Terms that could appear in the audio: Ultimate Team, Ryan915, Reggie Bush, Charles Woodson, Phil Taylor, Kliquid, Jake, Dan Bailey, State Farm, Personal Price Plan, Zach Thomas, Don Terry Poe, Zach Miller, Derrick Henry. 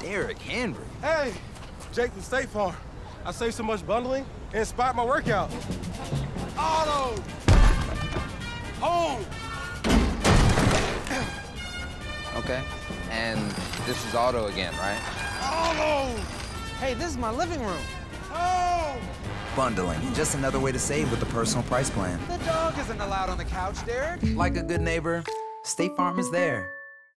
Derrick Henry. Hey, Jake from State Farm. I saved so much bundling, it inspired my workout. Auto! Home! Okay, and this is auto again, right? Auto! Hey, this is my living room. Home! Bundling, just another way to save with the personal price plan. The dog isn't allowed on the couch, Derrick. Like a good neighbor, State Farm is there.